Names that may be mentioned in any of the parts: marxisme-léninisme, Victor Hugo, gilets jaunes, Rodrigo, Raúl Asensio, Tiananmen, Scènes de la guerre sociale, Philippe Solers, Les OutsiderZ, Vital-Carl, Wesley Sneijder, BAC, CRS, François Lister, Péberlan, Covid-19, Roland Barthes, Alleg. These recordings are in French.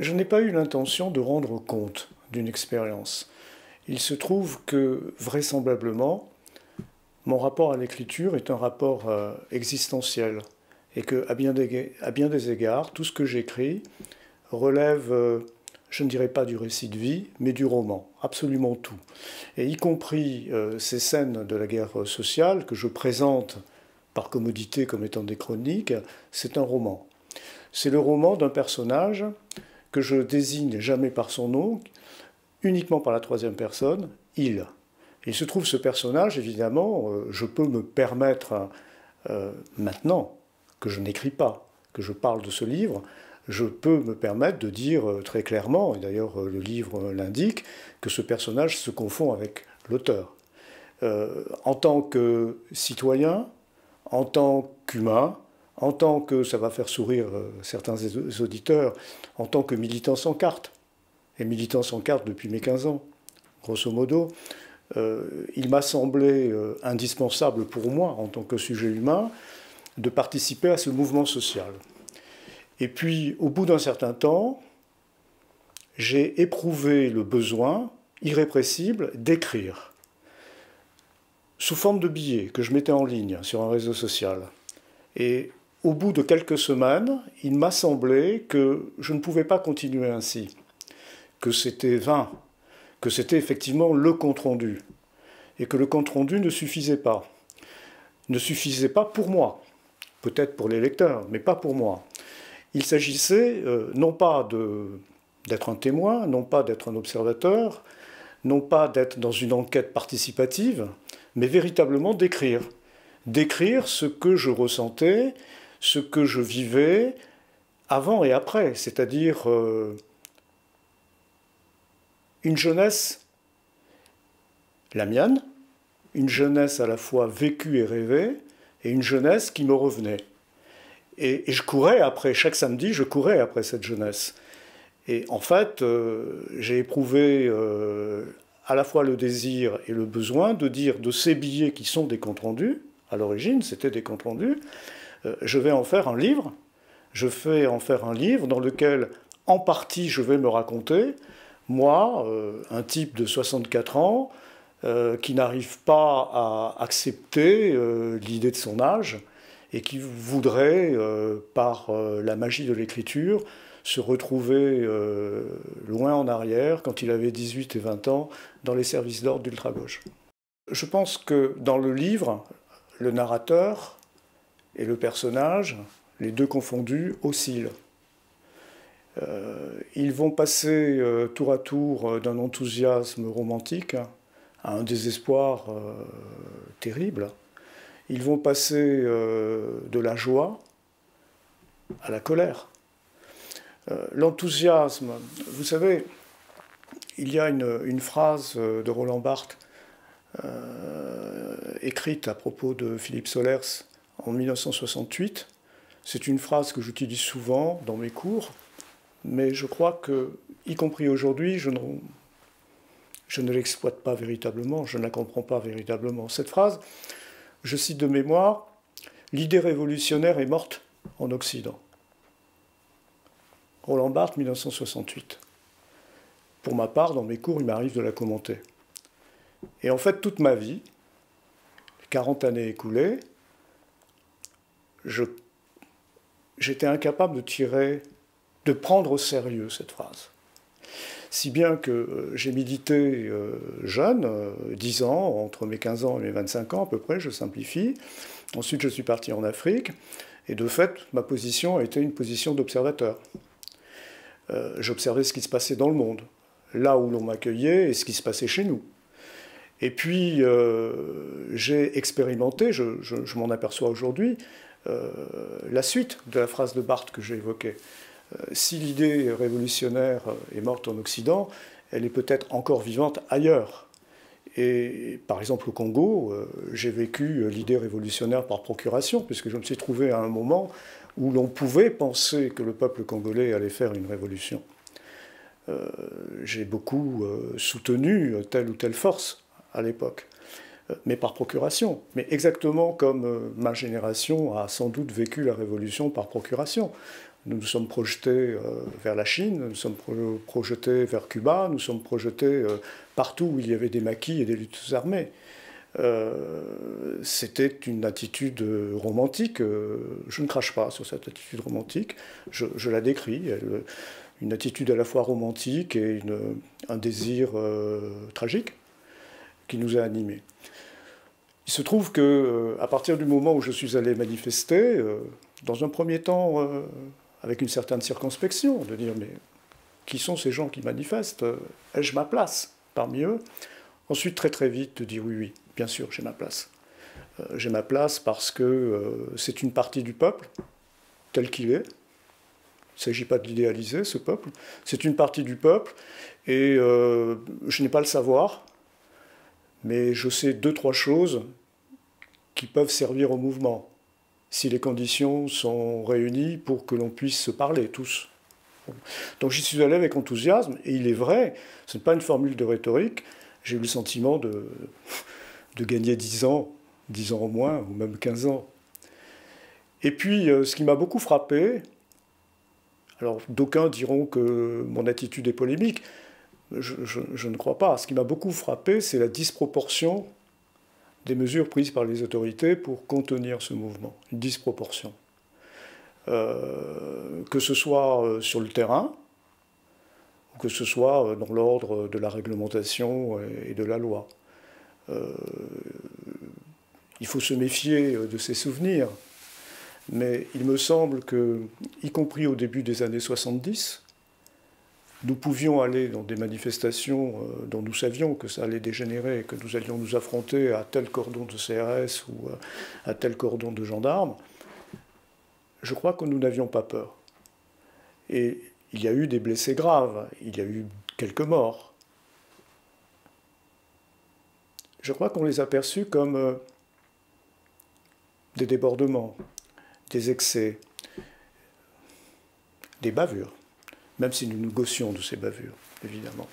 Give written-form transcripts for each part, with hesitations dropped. Je n'ai pas eu l'intention de rendre compte d'une expérience. Il se trouve que, vraisemblablement, mon rapport à l'écriture est un rapport existentiel et que, à bien des égards, tout ce que j'écris relève, je ne dirais pas du récit de vie, mais du roman, absolument tout. Et y compris ces scènes de la guerre sociale que je présente par commodité comme étant des chroniques, c'est un roman. C'est le roman d'un personnage que je désigne jamais par son nom, uniquement par la troisième personne, il. Il se trouve ce personnage, évidemment, je peux me permettre, maintenant que je n'écris pas, que je parle de ce livre, je peux me permettre de dire très clairement, et d'ailleurs le livre l'indique, que ce personnage se confond avec l'auteur. En tant que citoyen, en tant qu'humain, en tant que, ça va faire sourire certains auditeurs, en tant que militant sans carte, et militant sans carte depuis mes 15 ans, grosso modo, il m'a semblé indispensable pour moi, en tant que sujet humain, de participer à ce mouvement social. Et puis, au bout d'un certain temps, j'ai éprouvé le besoin irrépressible d'écrire, sous forme de billets que je mettais en ligne sur un réseau social. Et au bout de quelques semaines, il m'a semblé que je ne pouvais pas continuer ainsi, que c'était vain, que c'était effectivement le compte-rendu, et que le compte-rendu ne suffisait pas. Ne suffisait pas pour moi, peut-être pour les lecteurs, mais pas pour moi. Il s'agissait non pas d'être un témoin, non pas d'être un observateur, non pas d'être dans une enquête participative, mais véritablement d'écrire. D'écrire ce que je ressentais, ce que je vivais avant et après, c'est-à-dire une jeunesse, la mienne, une jeunesse à la fois vécue et rêvée, et une jeunesse qui me revenait. Et je courais après, chaque samedi, je courais après cette jeunesse. Et en fait, j'ai éprouvé à la fois le désir et le besoin de dire de ces billets qui sont des comptes rendus, à l'origine, c'était des comptes rendus, je vais en faire un livre, je fais en faire un livre dans lequel, en partie, je vais me raconter, moi, un type de 64 ans, qui n'arrive pas à accepter l'idée de son âge, et qui voudrait, par la magie de l'écriture, se retrouver loin en arrière, quand il avait 18 et 20 ans, dans les services d'ordre d'ultra-gauche. Je pense que dans le livre, le narrateur et le personnage, les deux confondus, oscillent. Ils vont passer tour à tour d'un enthousiasme romantique à un désespoir terrible. Ils vont passer de la joie à la colère. L'enthousiasme, vous savez, il y a une phrase de Roland Barthes écrite à propos de Philippe Solers en 1968. C'est une phrase que j'utilise souvent dans mes cours, mais je crois que, y compris aujourd'hui, je ne l'exploite pas véritablement, je ne la comprends pas véritablement. Cette phrase, je cite de mémoire, « L'idée révolutionnaire est morte en Occident ». Roland Barthes, 1968. Pour ma part, dans mes cours, il m'arrive de la commenter. Et en fait, toute ma vie, 40 années écoulées, j'étais incapable de prendre au sérieux cette phrase. Si bien que j'ai milité jeune, 10 ans, entre mes 15 ans et mes 25 ans à peu près, je simplifie. Ensuite, je suis parti en Afrique, et de fait, ma position a été une position d'observateur. J'observais ce qui se passait dans le monde, là où l'on m'accueillait et ce qui se passait chez nous. Et puis, j'ai expérimenté, je m'en aperçois aujourd'hui, la suite de la phrase de Barthes que j'ai évoquée. Si l'idée révolutionnaire est morte en Occident, elle est peut-être encore vivante ailleurs. Et par exemple au Congo, j'ai vécu l'idée révolutionnaire par procuration, puisque je me suis trouvé à un moment où l'on pouvait penser que le peuple congolais allait faire une révolution. J'ai beaucoup soutenu telle ou telle force à l'époque, mais par procuration. Mais exactement comme ma génération a sans doute vécu la révolution par procuration. Nous nous sommes projetés vers la Chine, nous nous sommes projetés vers Cuba, nous nous sommes projetés partout où il y avait des maquis et des luttes armées. C'était une attitude romantique, je ne crache pas sur cette attitude romantique, je la décris, une attitude à la fois romantique et un désir tragique qui nous a animés. Il se trouve que, à partir du moment où je suis allé manifester, dans un premier temps, avec une certaine circonspection, de dire « mais qui sont ces gens qui manifestent? Ai-je ma place parmi eux ?» Ensuite, très vite, de dire « oui, bien sûr, j'ai ma place. J'ai ma place parce que c'est une partie du peuple, tel qu'il est. Il ne s'agit pas de l'idéaliser, ce peuple. C'est une partie du peuple et je n'ai pas le savoir, mais je sais 2-3 choses qui peuvent servir au mouvement. » si les conditions sont réunies pour que l'on puisse se parler tous. Donc j'y suis allé avec enthousiasme, et il est vrai, ce n'est pas une formule de rhétorique, j'ai eu le sentiment de gagner 10 ans au moins, ou même 15 ans. Et puis, ce qui m'a beaucoup frappé, alors d'aucuns diront que mon attitude est polémique, je ne crois pas, ce qui m'a beaucoup frappé, c'est la disproportion des mesures prises par les autorités pour contenir ce mouvement, une disproportion. Que ce soit sur le terrain, que ce soit dans l'ordre de la réglementation et de la loi. Il faut se méfier de ces souvenirs, mais il me semble que, y compris au début des années 70, nous pouvions aller dans des manifestations dont nous savions que ça allait dégénérer, que nous allions nous affronter à tel cordon de CRS ou à tel cordon de gendarmes. Je crois que nous n'avions pas peur. Et il y a eu des blessés graves, il y a eu quelques morts. Je crois qu'on les a perçus comme des débordements, des excès, des bavures. Même si nous nous gossions de ces bavures, évidemment.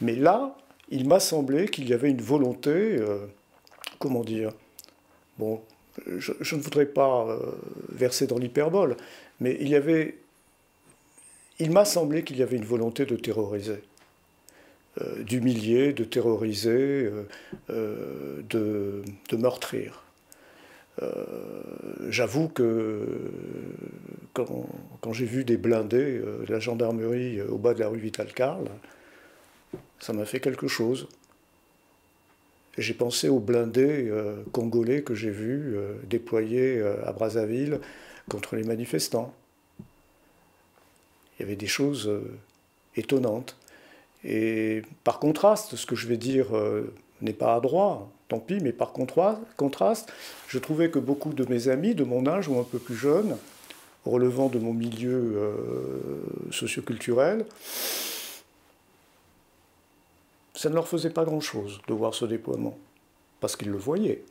Mais là, il m'a semblé qu'il y avait une volonté, comment dire, bon, je ne voudrais pas verser dans l'hyperbole, mais il m'a semblé qu'il y avait une volonté de terroriser, d'humilier, de terroriser, de meurtrir. J'avoue que quand j'ai vu des blindés de la gendarmerie au bas de la rue Vital-Carl, ça m'a fait quelque chose. J'ai pensé aux blindés congolais que j'ai vus déployés à Brazzaville contre les manifestants. Il y avait des choses étonnantes. Et par contraste, ce que je vais dire n'est pas adroit, tant pis, mais par contraste, je trouvais que beaucoup de mes amis de mon âge ou un peu plus jeunes, relevant de mon milieu socioculturel, ça ne leur faisait pas grand-chose de voir ce déploiement, parce qu'ils le voyaient.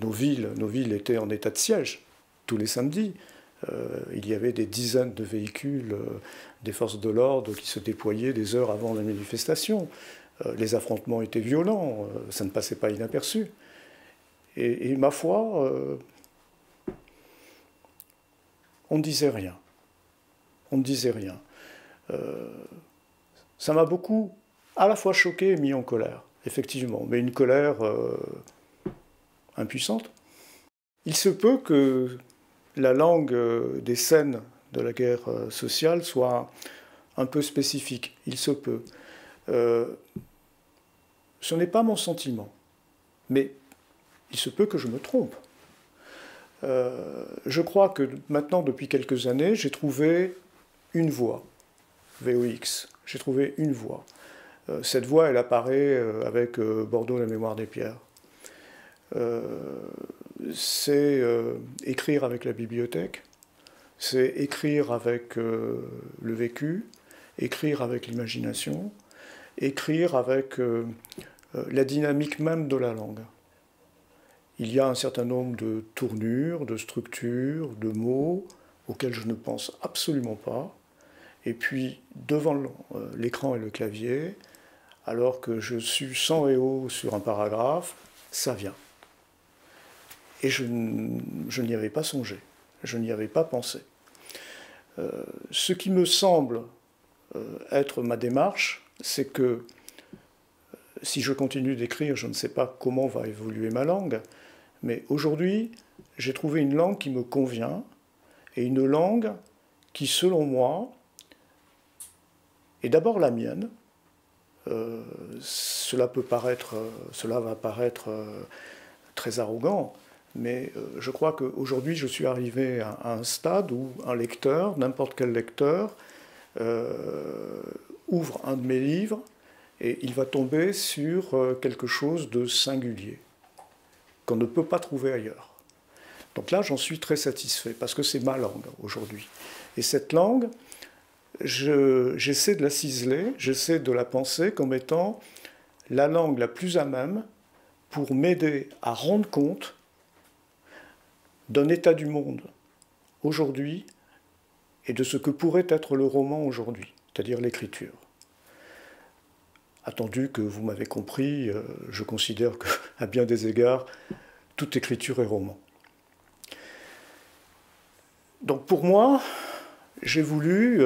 Nos villes étaient en état de siège tous les samedis. Il y avait des dizaines de véhicules des forces de l'ordre qui se déployaient des heures avant la manifestation. Les affrontements étaient violents, ça ne passait pas inaperçu. Et ma foi, on ne disait rien. On ne disait rien. Ça m'a beaucoup, à la fois choqué et mis en colère, effectivement, mais une colère impuissante. Il se peut que la langue des scènes de la guerre sociale soit un peu spécifique. Il se peut. Ce n'est pas mon sentiment, mais il se peut que je me trompe. Je crois que maintenant, depuis quelques années, j'ai trouvé une voie, VOX, j'ai trouvé une voie. Cette voie, elle apparaît avec Bordeaux, la mémoire des pierres. C'est écrire avec la bibliothèque, c'est écrire avec le vécu, écrire avec l'imagination, écrire avec la dynamique même de la langue. Il y a un certain nombre de tournures, de structures, de mots auxquels je ne pense absolument pas. Et puis, devant l'écran et le clavier, alors que je suis sans et haut sur un paragraphe, ça vient. Et je n'y avais pas songé, je n'y avais pas pensé. Ce qui me semble être ma démarche, c'est que si je continue d'écrire, je ne sais pas comment va évoluer ma langue, mais aujourd'hui, j'ai trouvé une langue qui me convient et une langue qui, selon moi, est d'abord la mienne. Cela va paraître très arrogant, mais je crois qu'aujourd'hui, je suis arrivé à un stade où un lecteur, n'importe quel lecteur, ouvre un de mes livres et il va tomber sur quelque chose de singulier, qu'on ne peut pas trouver ailleurs. Donc là, j'en suis très satisfait, parce que c'est ma langue aujourd'hui. Et cette langue, j'essaie de la ciseler, j'essaie de la penser comme étant la langue la plus à même pour m'aider à rendre compte d'un état du monde aujourd'hui et de ce que pourrait être le roman aujourd'hui, c'est-à-dire l'écriture. Attendu que vous m'avez compris, je considère qu'à bien des égards, toute écriture est roman. Donc pour moi, j'ai voulu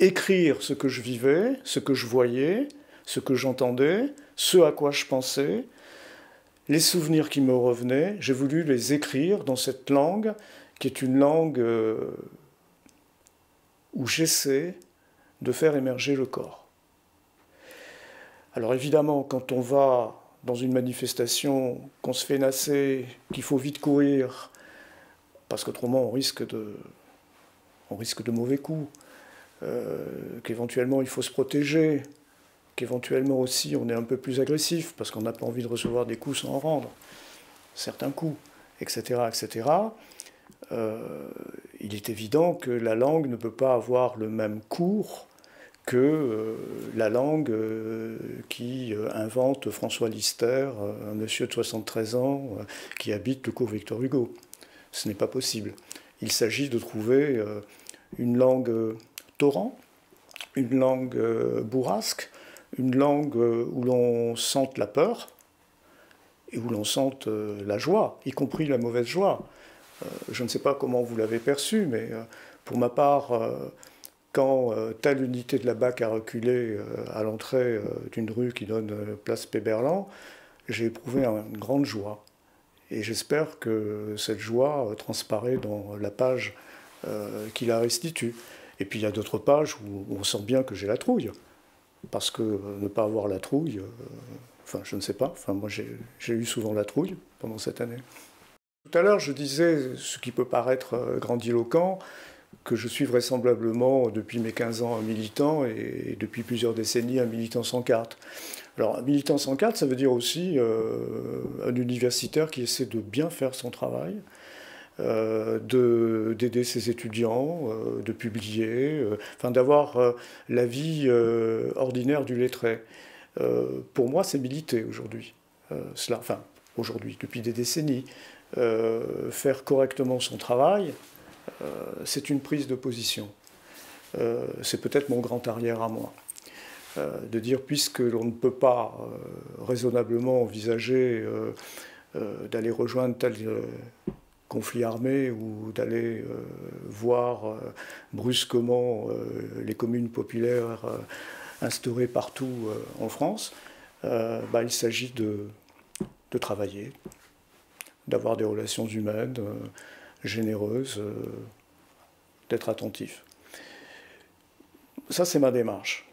écrire ce que je vivais, ce que je voyais, ce que j'entendais, ce à quoi je pensais, les souvenirs qui me revenaient. J'ai voulu les écrire dans cette langue, qui est une langue où j'essaie de faire émerger le corps. Alors évidemment, quand on va dans une manifestation, qu'on se fait nasser, qu'il faut vite courir, parce qu'autrement on risque de mauvais coups, qu'éventuellement il faut se protéger, qu'éventuellement aussi on est un peu plus agressif, parce qu'on n'a pas envie de recevoir des coups sans en rendre, certains coups, etc. etc. Il est évident que la langue ne peut pas avoir le même cours que la langue qui invente François Lister, un monsieur de 73 ans qui habite le cours Victor Hugo. Ce n'est pas possible. Il s'agit de trouver une langue torrent, une langue bourrasque, une langue où l'on sente la peur et où l'on sente la joie, y compris la mauvaise joie. Je ne sais pas comment vous l'avez perçu, mais pour ma part, quand telle unité de la BAC a reculé à l'entrée d'une rue qui donne place Péberlan, j'ai éprouvé une grande joie. Et j'espère que cette joie transparaît dans la page qui la restitue. Et puis il y a d'autres pages où on sent bien que j'ai la trouille. Parce que ne pas avoir la trouille, enfin je ne sais pas, enfin, moi j'ai eu souvent la trouille pendant cette année. Tout à l'heure je disais, ce qui peut paraître grandiloquent, que je suis vraisemblablement depuis mes 15 ans un militant et depuis plusieurs décennies un militant sans carte. Alors un militant sans carte, ça veut dire aussi un universitaire qui essaie de bien faire son travail, d'aider ses étudiants, de publier, enfin d'avoir la vie ordinaire du lettré. Pour moi, c'est militer aujourd'hui, enfin aujourd'hui, depuis des décennies. Faire correctement son travail, c'est une prise de position. C'est peut-être mon grand arrière à moi. De dire, puisque l'on ne peut pas raisonnablement envisager d'aller rejoindre tel conflit armé ou d'aller voir brusquement les communes populaires instaurées partout en France, bah, il s'agit de travailler, d'avoir des relations humaines, généreuses, d'être attentif. Ça, c'est ma démarche.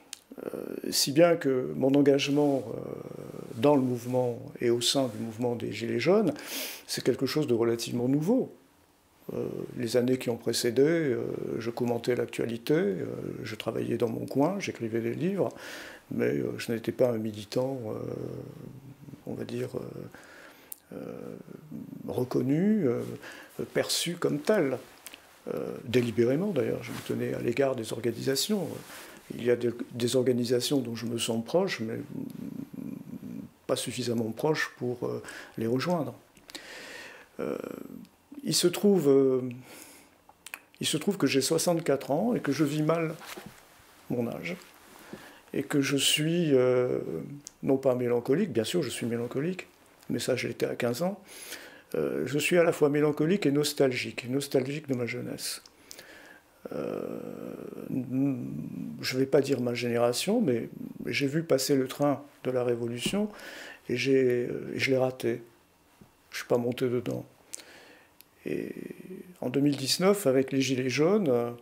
Si bien que mon engagement dans le mouvement et au sein du mouvement des Gilets jaunes, c'est quelque chose de relativement nouveau. Les années qui ont précédé, je commentais l'actualité, je travaillais dans mon coin, j'écrivais des livres, mais je n'étais pas un militant, on va dire, reconnu, perçu comme tel. Délibérément d'ailleurs, je me tenais à l'égard des organisations. Il y a des organisations dont je me sens proche, mais pas suffisamment proche pour les rejoindre. Il se trouve que j'ai 64 ans et que je vis mal mon âge. Et que je suis, non pas mélancolique, bien sûr je suis mélancolique, mais ça je l'étais à 15 ans, je suis à la fois mélancolique et nostalgique de ma jeunesse. je ne vais pas dire ma génération, mais j'ai vu passer le train de la Révolution et je l'ai raté. Je ne suis pas monté dedans. Et en 2019, avec les Gilets jaunes,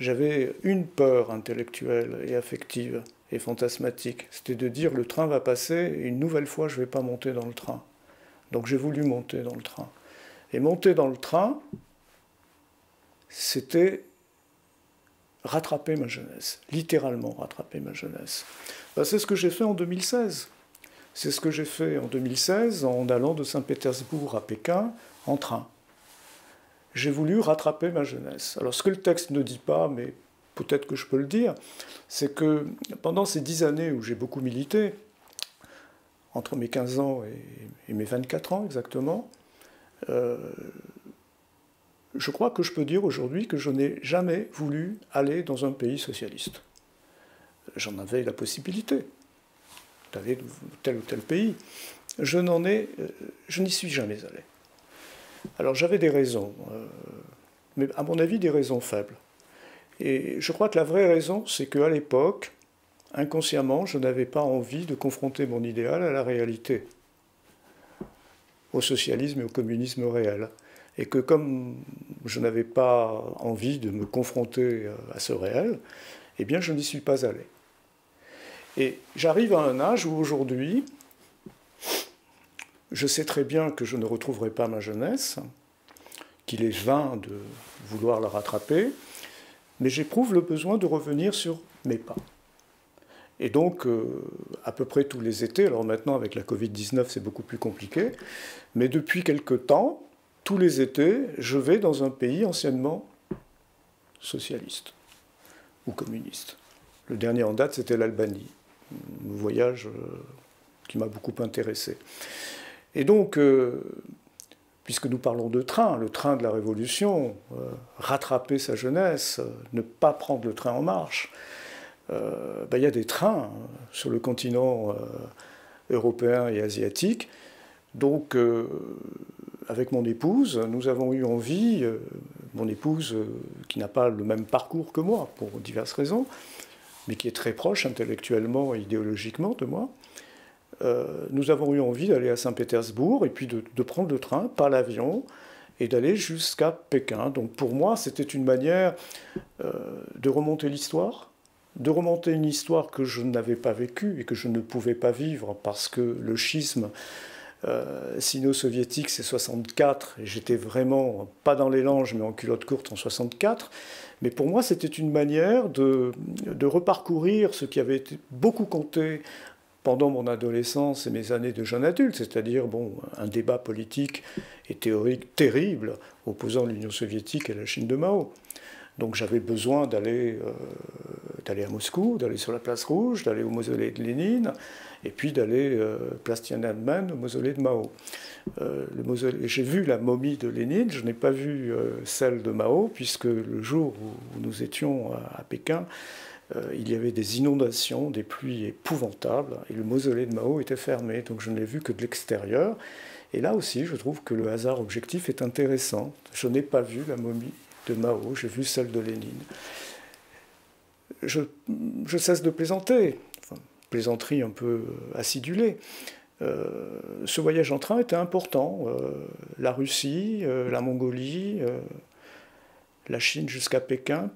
j'avais une peur intellectuelle et affective et fantasmatique. C'était de dire le train va passer et une nouvelle fois je ne vais pas monter dans le train. Donc j'ai voulu monter dans le train. Et monter dans le train, c'était rattraper ma jeunesse, littéralement rattraper ma jeunesse. Ben, c'est ce que j'ai fait en 2016. C'est ce que j'ai fait en 2016 en allant de Saint-Pétersbourg à Pékin en train. J'ai voulu rattraper ma jeunesse. Alors ce que le texte ne dit pas, mais peut-être que je peux le dire, c'est que pendant ces 10 années où j'ai beaucoup milité, entre mes 15 ans et mes 24 ans exactement, je crois que je peux dire aujourd'hui que je n'ai jamais voulu aller dans un pays socialiste. J'en avais la possibilité d'aller dans tel ou tel pays. Je n'y suis jamais allé. Alors j'avais des raisons, mais à mon avis des raisons faibles. Et je crois que la vraie raison, c'est qu'à l'époque, inconsciemment, je n'avais pas envie de confronter mon idéal à la réalité, au socialisme et au communisme réel. Et que comme je n'avais pas envie de me confronter à ce réel, eh bien je n'y suis pas allé. Et j'arrive à un âge où aujourd'hui, je sais très bien que je ne retrouverai pas ma jeunesse, qu'il est vain de vouloir la rattraper, mais j'éprouve le besoin de revenir sur mes pas. Et donc, à peu près tous les étés, alors maintenant avec la Covid-19 c'est beaucoup plus compliqué, mais depuis quelque temps, tous les étés, je vais dans un pays anciennement socialiste ou communiste. Le dernier en date, c'était l'Albanie, un voyage qui m'a beaucoup intéressé. Et donc, puisque nous parlons de train, le train de la Révolution, rattraper sa jeunesse, ne pas prendre le train en marche, ben, y a des trains sur le continent européen et asiatique. Donc, avec mon épouse, nous avons eu envie, mon épouse qui n'a pas le même parcours que moi, pour diverses raisons, mais qui est très proche intellectuellement et idéologiquement de moi, nous avons eu envie d'aller à Saint-Pétersbourg et puis de prendre le train, pas l'avion, et d'aller jusqu'à Pékin. Donc pour moi, c'était une manière de remonter l'histoire, de remonter une histoire que je n'avais pas vécue et que je ne pouvais pas vivre parce que le schisme sino-soviétique, c'est 64, et j'étais vraiment pas dans les langes, mais en culotte courte en 64. Mais pour moi, c'était une manière de reparcourir ce qui avait été beaucoup compté pendant mon adolescence et mes années de jeune adulte, c'est-à-dire bon, un débat politique et théorique terrible opposant l'Union soviétique et la Chine de Mao. Donc j'avais besoin d'aller à Moscou, d'aller sur la place Rouge, d'aller au mausolée de Lénine, et puis d'aller place Tiananmen, au mausolée de Mao. J'ai vu la momie de Lénine, je n'ai pas vu celle de Mao, puisque le jour où nous étions à Pékin, il y avait des inondations, des pluies épouvantables, et le mausolée de Mao était fermé, donc je ne l'ai vu que de l'extérieur. Et là aussi, je trouve que le hasard objectif est intéressant. Je n'ai pas vu la momie de Mao, j'ai vu celle de Lénine. Je cesse de plaisanter, enfin, plaisanterie un peu acidulée. Ce voyage en train était important. La Russie, la Mongolie, la Chine jusqu'à Pékin,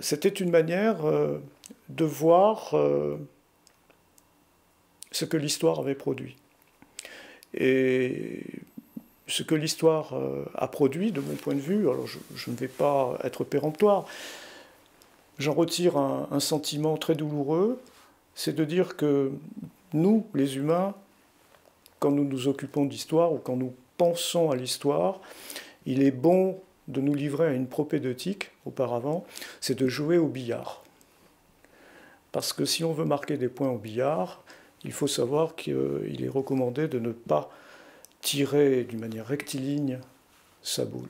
c'était une manière de voir ce que l'histoire avait produit. Et ce que l'histoire a produit, de mon point de vue, alors je ne vais pas être péremptoire, j'en retire un sentiment très douloureux, c'est de dire que nous, les humains, quand nous nous occupons d'histoire ou quand nous pensons à l'histoire, il est bon de nous livrer à une propédeutique, auparavant, c'est de jouer au billard. Parce que si on veut marquer des points au billard, il faut savoir qu'il est recommandé de ne pas tirer d'une manière rectiligne sa boule.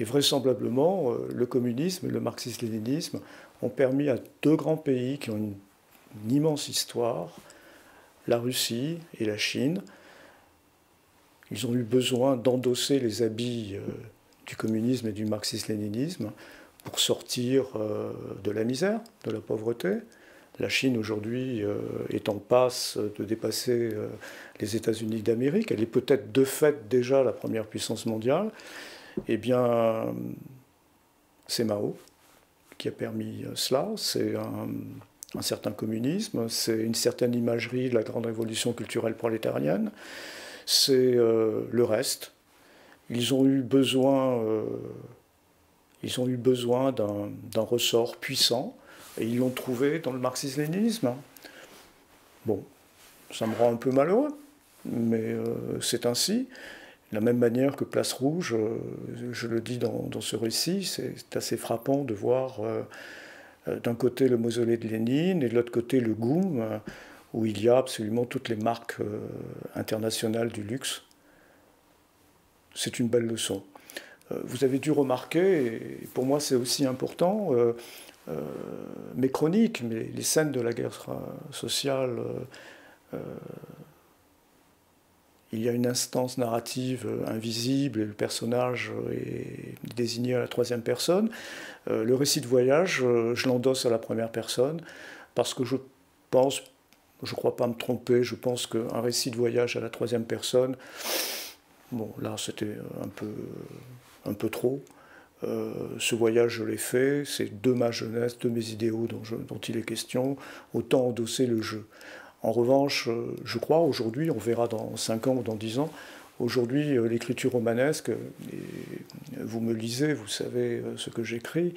Et vraisemblablement, le communisme et le marxisme-léninisme ont permis à deux grands pays qui ont une immense histoire, la Russie et la Chine, ils ont eu besoin d'endosser les habits du communisme et du marxisme-léninisme pour sortir de la misère, de la pauvreté. La Chine aujourd'hui est en passe de dépasser les États-Unis d'Amérique. Elle est peut-être de fait déjà la première puissance mondiale. Eh bien, c'est Mao qui a permis cela. C'est un certain communisme, c'est une certaine imagerie de la grande révolution culturelle prolétarienne. C'est le reste. Ils ont eu besoin d'un ressort puissant. Et ils l'ont trouvé dans le marxisme-léninisme. Bon, ça me rend un peu malheureux, mais c'est ainsi. De la même manière que Place Rouge, je le dis dans ce récit, c'est assez frappant de voir d'un côté le mausolée de Lénine et de l'autre côté le Goum, où il y a absolument toutes les marques internationales du luxe. C'est une belle leçon. Vous avez dû remarquer, et pour moi c'est aussi important, mes chroniques, mais les scènes de la guerre sociale, il y a une instance narrative invisible et le personnage est désigné à la troisième personne. Le récit de voyage, je l'endosse à la première personne parce que je crois pas me tromper, je pense qu'un récit de voyage à la troisième personne, bon là c'était un peu trop. Ce voyage, je l'ai fait, c'est de ma jeunesse, de mes idéaux dont il est question, autant endosser le jeu. En revanche, je crois, aujourd'hui, on verra dans 5 ans ou dans 10 ans, aujourd'hui, l'écriture romanesque, et vous me lisez, vous savez ce que j'écris,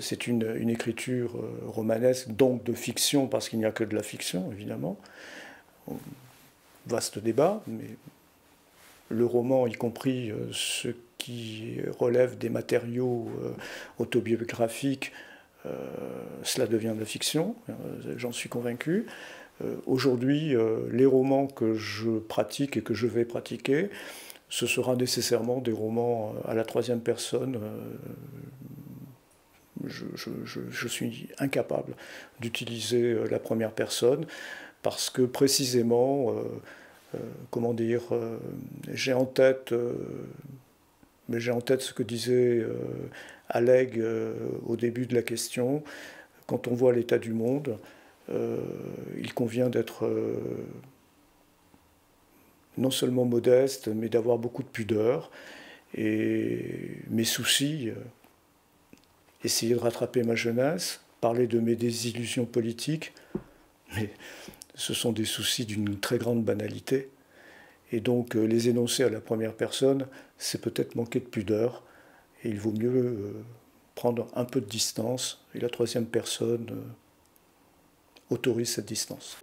c'est une écriture romanesque, donc de fiction, parce qu'il n'y a que de la fiction, évidemment. Vaste débat, mais le roman, y compris ce qui relève des matériaux autobiographiques, cela devient de la fiction, j'en suis convaincu. Aujourd'hui, les romans que je pratique et que je vais pratiquer, ce sera nécessairement des romans à la troisième personne. Je suis incapable d'utiliser la première personne parce que précisément, comment dire, j'ai en tête ce que disait Alleg au début de la question. Quand on voit l'état du monde, il convient d'être non seulement modeste, mais d'avoir beaucoup de pudeur. Et mes soucis, essayer de rattraper ma jeunesse, parler de mes désillusions politiques, mais ce sont des soucis d'une très grande banalité. Et donc les énoncer à la première personne, c'est peut-être manquer de pudeur. Et il vaut mieux prendre un peu de distance. Et la troisième personne autorise cette distance.